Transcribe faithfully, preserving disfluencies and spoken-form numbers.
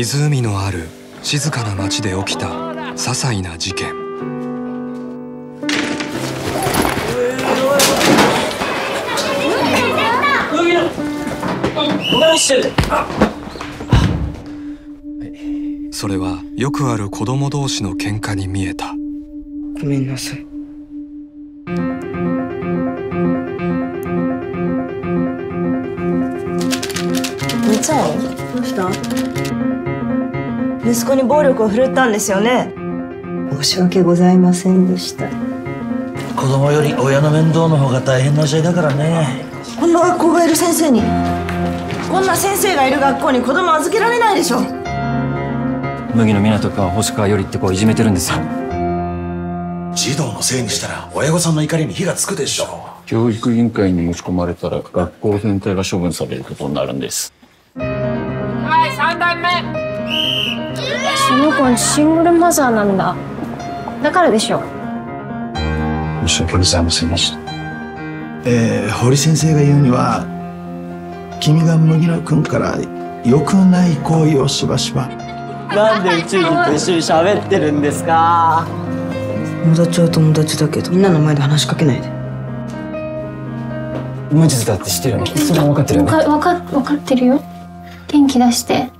湖のある静かな町で起きた些細な事件。それはよくある子供同士の喧嘩に見えた。ごめんなさい。みつお、どうした？息子に暴力を振るったんですよね。申し訳ございませんでした。子供より親の面倒の方が大変な時代だからね。こんな学校がいる先生に、こんな先生がいる学校に子供預けられないでしょ。麦野湊君は星川よりって子をいじめてるんですよ。児童のせいにしたら親御さんの怒りに火がつくでしょ。教育委員会に持ち込まれたら学校全体が処分されることになるんです。はい、さんばんめ。その子シングルマザーなんだ。だからでしょ。申し訳ございませんでした。えー、堀先生が言うには、君が麦野君から良くない行為をしばしば。なんで宇宙人と一緒に喋ってるんですか。友達は友達だけどみんなの前で話しかけないで。無実だって知ってるよね。それは分かってるよね。分か分かってるよ。元気出して。